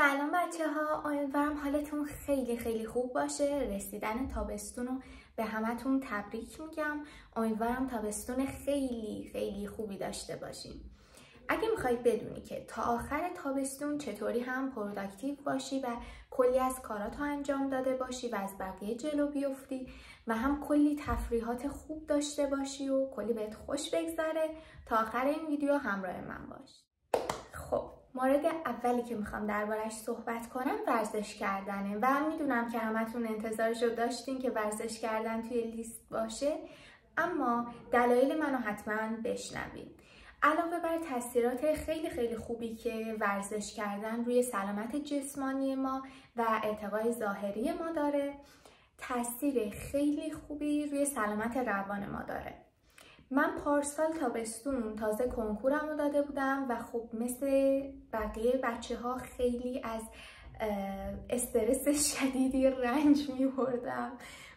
سلام بچه ها، امیدوارم حالتون خیلی خیلی خوب باشه. رسیدن تابستون رو به همتون تبریک میگم. امیدوارم تابستون خیلی خیلی خوبی داشته باشیم. اگه میخواید بدونی که تا آخر تابستون چطوری هم پروداکتیو باشی و کلی از کاراتو انجام داده باشی و از بقیه جلو بیفتی و هم کلی تفریحات خوب داشته باشی و کلی بهت خوش بگذره، تا آخر این ویدیو همراه من باش. خب مورد اولی که میخوام دربارش صحبت کنم ورزش کردنه و میدونم که همتون انتظارشو داشتین که ورزش کردن توی لیست باشه، اما دلایل منو حتما بشنوین. علاوه بر تاثیرات خیلی خیلی خوبی که ورزش کردن روی سلامت جسمانی ما و ارتقای ظاهری ما داره، تاثیر خیلی خوبی روی سلامت روان ما داره. من پارسال تابستون تازه کنکورم رو داده بودم و خب مثل بقیه بچه ها خیلی از استرس شدیدی رنج می بردم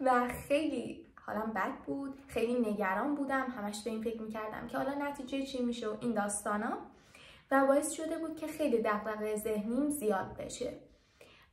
و خیلی حالم بد بود، خیلی نگران بودم، همش به این فکر می کردم که حالا نتیجه چی میشه و این داستانا، و باعث شده بود که خیلی دغدغه ذهنیم زیاد بشه.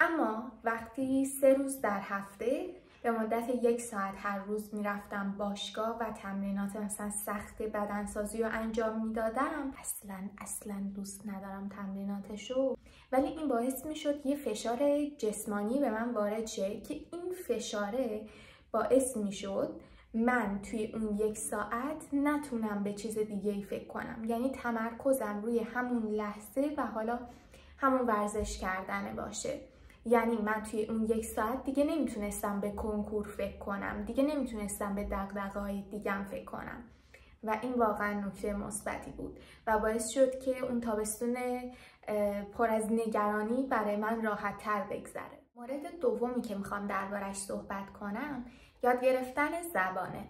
اما وقتی 3 روز در هفته به مدت 1 ساعت هر روز میرفتم باشگاه و تمرینات مثلا سخت بدنسازی رو انجام میدادم، اصلا دوست ندارم تمریناتشو، ولی این باعث میشد یه فشار جسمانی به من وارد شه که این فشاره باعث میشد من توی اون 1 ساعت نتونم به چیز دیگه‌ای فکر کنم، یعنی تمرکزم روی همون لحظه و حالا همون ورزش کردن باشه. یعنی من توی اون 1 ساعت دیگه نمیتونستم به کنکور فکر کنم، دیگه نمیتونستم به دغدغه‌های دیگم فکر کنم و این واقعا نکته مثبتی بود و باعث شد که اون تابستون پر از نگرانی برای من راحت تر بگذره. مورد دومی که میخوام دربارش صحبت کنم یاد گرفتن زبانه.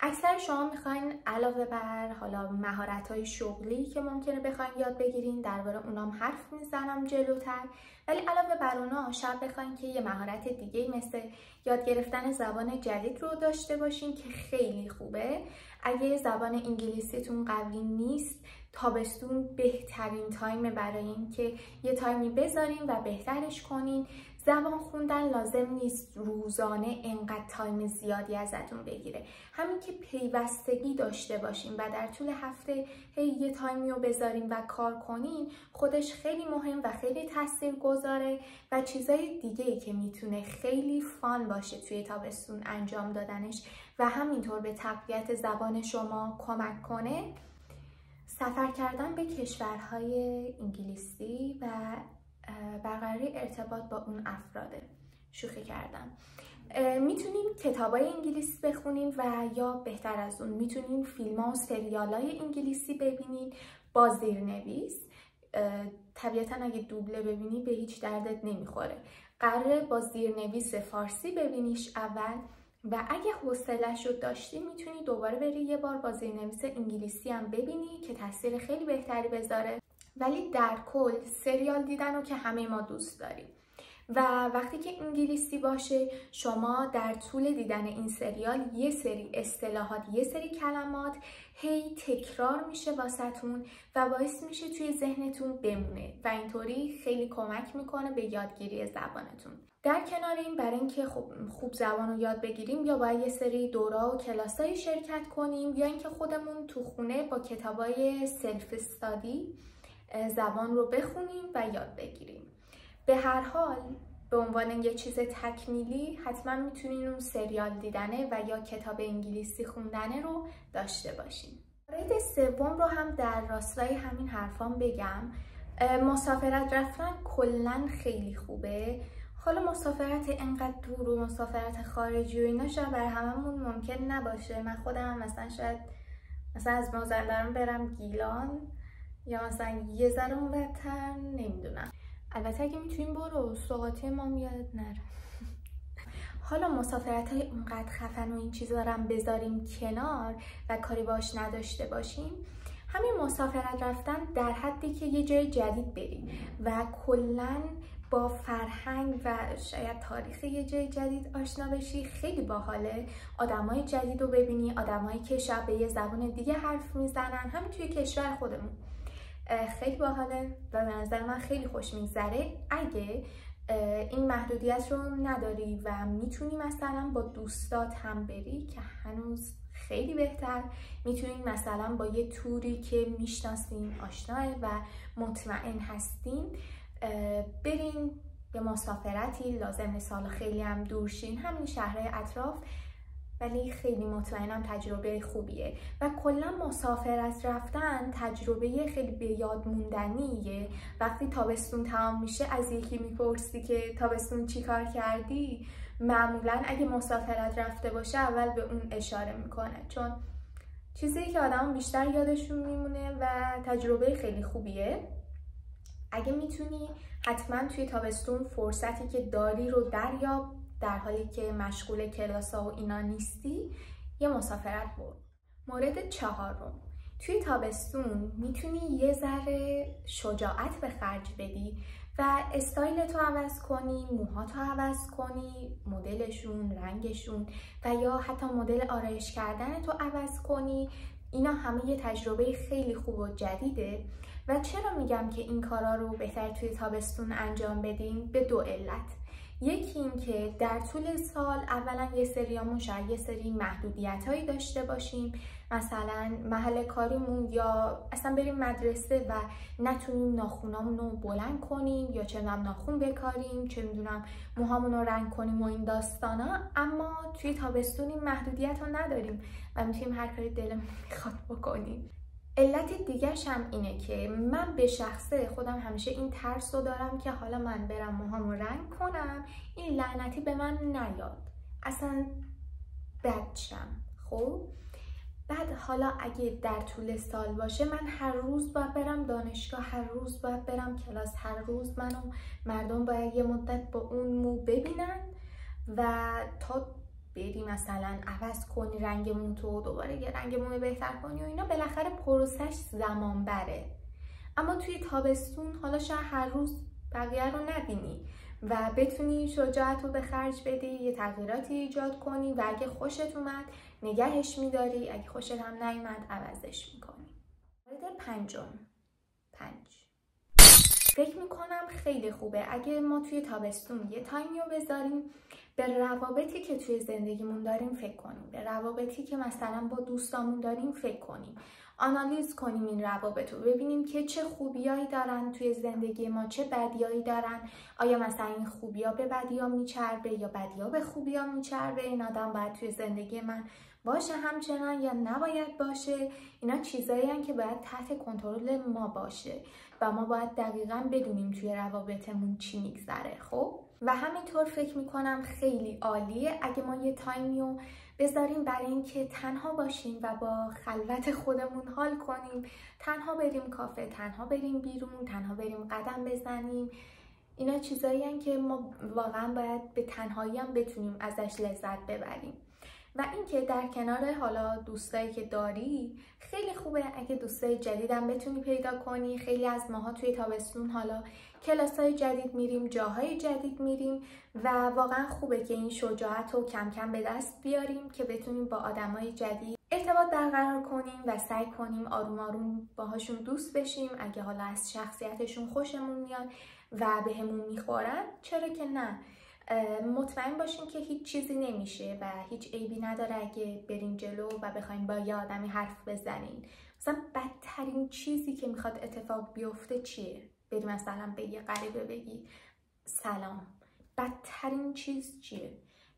اکثر شما میخواین علاوه بر حالا مهارت‌های شغلی که ممکنه بخواین یاد بگیرین، درباره اونام حرف میزنم جلوتر، ولی علاوه بر اونا شاید بخواین که یه مهارت دیگه مثل یاد گرفتن زبان جدید رو داشته باشین که خیلی خوبه. اگه زبان انگلیسیتون قوی نیست، تابستون بهترین تایم برای این که یه تایمی بذارین و بهترش کنین. زبان خوندن لازم نیست روزانه انقدر تایم زیادی ازتون بگیره، همین که پیوستگی داشته باشین و در طول هفته یه تایمی رو بذارین و کار کنین، خودش خیلی مهم و خیلی تاثیرگذاره و چیزای دیگه‌ای که میتونه خیلی فان باشه توی تابستون انجام دادنش و همینطور به تقویت زبان شما کمک کنه، سفر کردن به کشورهای انگلیسی و برقراری ارتباط با اون افراده. شوخی کردم. میتونین کتابای انگلیسی بخونین و یا بهتر از اون میتونین فیلم‌ها و سریال‌های انگلیسی ببینین با زیرنویس. طبیعتاً اگه دوبله ببینی به هیچ دردت نمیخوره. قراره با زیرنویس فارسی ببینیش اول و اگه حوصله‌اش رو داشتی میتونی دوباره بری یه بار با زیرنویس انگلیسی هم ببینی که تاثیر خیلی بهتری بذاره. ولی در کل سریال دیدن رو که همه ما دوست داریم و وقتی که انگلیسی باشه، شما در طول دیدن این سریال یه سری اصطلاحات، یه سری کلمات هی تکرار میشه واسهتون و باعث میشه توی ذهنتون بمونه و اینطوری خیلی کمک میکنه به یادگیری زبانتون. در کنار این، برای اینکه خوب زبان رو یاد بگیریم یا باید یه سری دورا و کلاسای شرکت کنیم یا اینکه خودمون تو خونه با کتابای سلف استادی زبان رو بخونیم و یاد بگیریم. به هر حال به عنوان یه چیز تکمیلی حتما میتونین اون سریال دیدنه و یا کتاب انگلیسی خوندنه رو داشته باشین. مورد سوم رو هم در راستای همین حرفام بگم، مسافرت رفتن کلا خیلی خوبه. حالا مسافرت اینقدر دور و مسافرت خارجی و اینا شاید برای هممون ممکن نباشه. من خودم مثلا شاید از مازندران برم گیلان یا مثلا یه ذره اونورتر، نمیدونم. البته اگه میتونیم برو سوغاتی ما یادت نره. حالا مسافرت های اونقدر خفن و این چیزا رو هم بذاریم کنار و کاری باش نداشته باشیم، همین مسافرت رفتن در حدی که یه جای جدید بریم و کلا با فرهنگ و شاید تاریخ یه جای جدید آشنا بشی خیلی باحاله. آدمای جدید رو ببینی، آدمایی که شب به یه زبان دیگه حرف میزنن، هم توی کشور خودمون. خیلی باحاله و به نظر من خیلی خوش میگذره اگه این محدودیت رو نداری و میتونی مثلا با دوستات هم بری که هنوز خیلی بهتر. میتونین مثلا با یه توری که میشناسین آشناه و مطمئن هستین برین به مسافرتی، لازم مثال خیلی هم دورشین، همین شهرهای اطراف، ولی خیلی مطمئنم تجربه خوبیه. و کلا مسافرت رفتن تجربه خیلی به یاد موندنیه. وقتی تابستون تمام میشه از یکی میپرسی که تابستون چیکار کردی، معمولا اگه مسافرت رفته باشه اول به اون اشاره میکنه، چون چیزی که آدم بیشتر یادشون میمونه و تجربه خیلی خوبیه. اگه میتونی حتما توی تابستون فرصتی که داری رو دریاب، در حالی که مشغول کلاسا و اینا نیستی یه مسافرت برو. مورد چهارم، توی تابستون میتونی یه ذره شجاعت به خرج بدی و استایل تو عوض کنی، موهاتو عوض کنی، مدلشون، رنگشون، و یا حتی مدل آرایش کردن تو عوض کنی. اینا همه یه تجربه خیلی خوب و جدیده. و چرا میگم که این کارا رو بهتر توی تابستون انجام بدین؟ به دو علت. یکی این که در طول سال اولا یه سریامون شاید یه سری محدودیت هایی داشته باشیم، مثلا محل کاریمون یا اصلا بریم مدرسه و نتونیم ناخونامون رو بلند کنیم یا چه میدونم ناخون بکاریم، چه میدونم موهامون رو رنگ کنیم و این داستانا. اما توی تابستون این محدودیت رو نداریم و میتونیم هر کاری دلمون میخواد بکنیم. علت دیگرش هم اینه که من به شخصه خودم همیشه این ترس رو دارم که حالا من برم موهامو رنگ کنم این لعنتی به من نیاد، اصلا بدشم. خب بعد حالا اگه در طول سال باشه من هر روز باید برم دانشگاه، هر روز باید برم کلاس، هر روز منو مردم باید یه مدت با اون مو ببینن و تا بری مثلا عوض کنی رنگمون تو، دوباره یه رنگمون بهتر کنی و اینا، بالاخره پروسش زمان بره. اما توی تابستون حالا شاید هر روز بقیه رو نبینی و بتونی شجاعت رو به خرج بدی، یه تغییراتی ایجاد کنی و اگه خوشت اومد نگهش میداری، اگه خوشت هم نیومد عوضش میکنی. مورد پنجم، فکر میکنم خیلی خوبه اگه ما توی تابستون یه تایمی رو بذاریم به روابطی که توی زندگیمون داریم فکر کنیم، به روابطی که مثلا با دوستامون داریم فکر کنیم، آنالیز کنیم این روابط رو، ببینیم که چه خوبیایی دارن توی زندگی ما، چه بدیایی دارن، آیا مثلا این خوبیا به بدیا میچربه یا بدیا به خوبیا میچربه، این آدم باید توی زندگی من باشه همچنان یا نباید باشه. اینا چیزاییان که باید تحت کنترل ما باشه و ما باید دقیقاً بدونیم توی روابطمون چی میگذره. خب و همینطور فکر میکنم خیلی عالیه اگه ما یه تایمیو بذاریم برای اینکه تنها باشیم و با خلوت خودمون حال کنیم، تنها بریم کافه، تنها بریم بیرون، تنها بریم قدم بزنیم. اینا چیزاییان که ما واقعاً باید به تنهایی هم بتونیم ازش لذت ببریم. و اینکه در کنار حالا دوستایی که داری خیلی خوبه اگه دوستای جدیدم بتونی پیدا کنی. خیلی از ماها توی تابستون حالا کلاسای جدید میریم، جاهای جدید میریم و واقعا خوبه که این شجاعت رو کم کم به دست بیاریم که بتونیم با آدمای جدید ارتباط برقرار کنیم و سعی کنیم آروم آروم باهاشون دوست بشیم. اگه حالا از شخصیتشون خوشمون میاد و بهمون میخورن چرا که نه. مطمئن باشین که هیچ چیزی نمیشه و هیچ عیبی نداره اگه برین جلو و بخواین با یه آدمی حرف بزنین. مثلا بدترین چیزی که میخواد اتفاق بیفته چیه؟ بری مثلا به یه غریبه بگی سلام. بدترین چیز چیه؟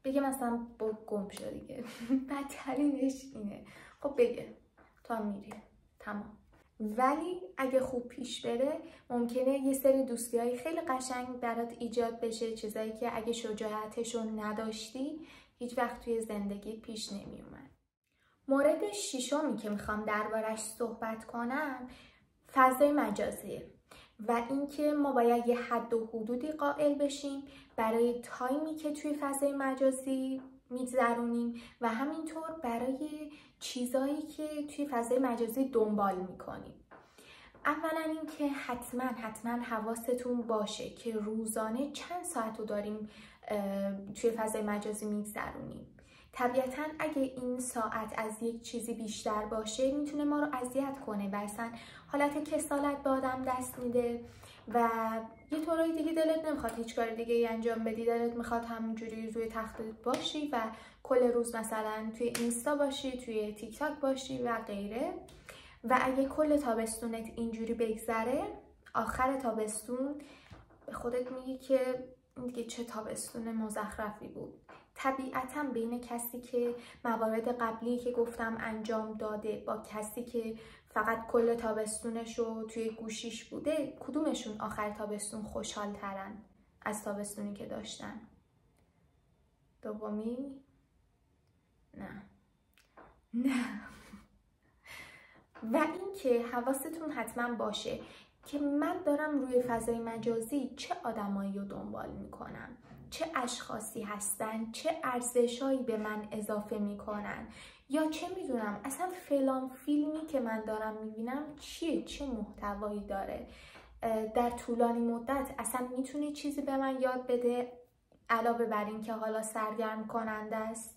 بگه مثلا برو گم شو دیگه. بدترینش اینه. خب بگه تو هم میری تمام. ولی اگه خوب پیش بره ممکنه یه سری دوستی‌های خیلی قشنگ برات ایجاد بشه، چیزایی که اگه شجاعتشون نداشتی هیچ وقت توی زندگی پیش نمیومد. مورد ششمی که میخوام دربارش صحبت کنم فضای مجازیه و اینکه ما باید یه حد و حدودی قائل بشیم برای تایمی که توی فضای مجازی میگذرونیم و همینطور برای چیزایی که توی فضای مجازی دنبال میکنیم. اولا اینکه حتما حواستون باشه که روزانه چند ساعت رو داریم توی فضای مجازی میگذرونیم. طبیعتاً اگه این ساعت از یک چیزی بیشتر باشه میتونه ما رو اذیت کنه و اصلا حالت کسالت به آدم دست میده و یه طورایی دیگه دلت نمیخواد هیچ کار دیگه ای انجام بدی، دلت میخواد همونجوری روی تختت باشی و کل روز مثلا توی اینستا باشی، توی تیک تاک باشی و غیره. و اگه کل تابستونت اینجوری بگذره، آخر تابستون به خودت میگی که دیگه چه تابستون مزخرفی بود. طبیعتاً بین کسی که موارد قبلی که گفتم انجام داده با کسی که فقط کل تابستونش رو توی گوشیش بوده، کدومشون آخر تابستون خوشحال ترن از تابستونی که داشتن؟ دومی؟ نه. و اینکه حواستون حتما باشه که من دارم روی فضای مجازی چه آدمایی رو دنبال میکنم، چه اشخاصی هستن، چه ارزشهایی به من اضافه میکنن، یا چه میدونم اصلا فلان فیلمی که من دارم میبینم چیه، چه محتوایی داره، در طولانی مدت اصلا میتونه چیزی به من یاد بده علاوه بر این که حالا سرگرم کننده است.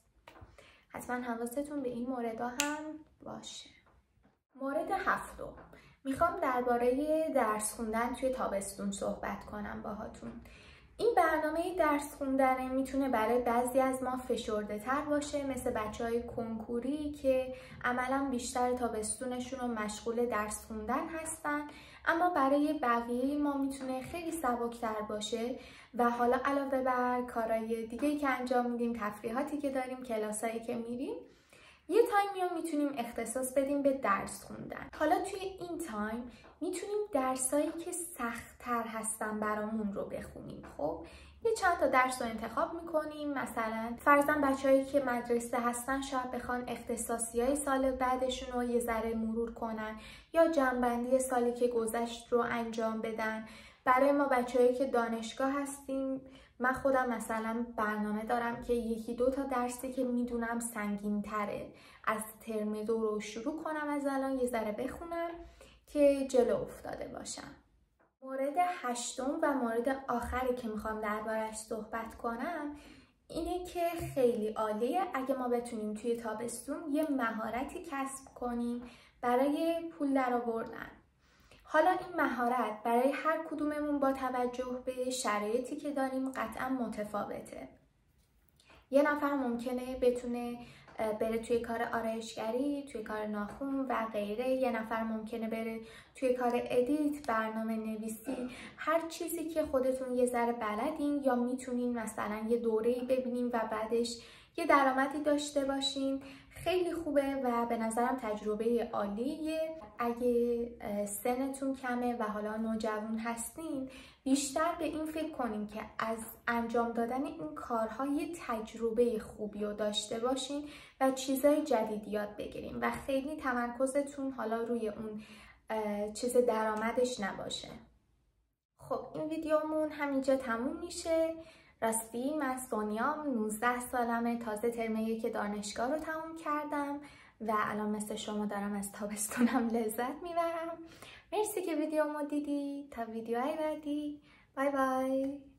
حتما حواستون به این موردها هم باشه. مورد هفتم، میخوام درباره درس خوندن توی تابستون صحبت کنم باهاتون. این برنامه درس خوندن میتونه برای بعضی از ما فشرده تر باشه، مثل بچهای کنکوری که عملا بیشتر تابستونشون رو مشغول درس خوندن هستن، اما برای بقیه ما میتونه خیلی سبکتر باشه و حالا علاوه بر کارهای دیگه که انجام میدیم، تفریحاتی که داریم، کلاسایی که میریم، یه تایمی رو میتونیم اختصاص بدیم به درس خوندن. حالا توی این تایم میتونیم درسایی که سخت‌تر هستن برامون رو بخونیم. خب یه چند تا درس رو انتخاب میکنیم، مثلا فرضاً بچه‌هایی که مدرسه هستن شاید بخوان اختصاصیای سال بعدشون رو یه ذره مرور کنن یا جنبندی سالی که گذشت رو انجام بدن. برای ما بچه‌هایی که دانشگاه هستیم، من خودم مثلا برنامه دارم که یکی دو تا درسی که میدونم سنگین تره از ترم دو رو شروع کنم از الان یه ذره بخونم که جلو افتاده باشم. مورد هشتم و مورد آخری که میخوام دربارش صحبت کنم اینه که خیلی عالیه اگه ما بتونیم توی تابستون یه مهارتی کسب کنیم برای پول درآوردن. حالا این مهارت برای هر کدوممون با توجه به شرایطی که داریم قطعا متفاوته. یه نفر ممکنه بتونه بره توی کار آرایشگری، توی کار ناخن و غیره، یه نفر ممکنه بره توی کار ادیت، برنامه نویسی، هر چیزی که خودتون یه ذره بلدین یا میتونین مثلا یه دوره‌ای ببینین و بعدش یه درآمدی داشته باشین خیلی خوبه و به نظرم تجربه عالیه. اگه سنتون کمه و حالا نوجوان هستین بیشتر به این فکر کنین که از انجام دادن این کارها یه تجربه خوبی رو داشته باشین و چیزای جدید یاد بگیرین و خیلی تمرکزتون حالا روی اون چیز درآمدش نباشه. خب این ویدیومون همینجا تموم میشه. راستی من سونیا 19 سالمه، تازه ترمیه که دانشگاه رو تموم کردم و الان مثل شما دارم از تابستونم لذت میبرم. مرسی که ویدیومو دیدی. تا ویدیوهای بعدی، بای بای.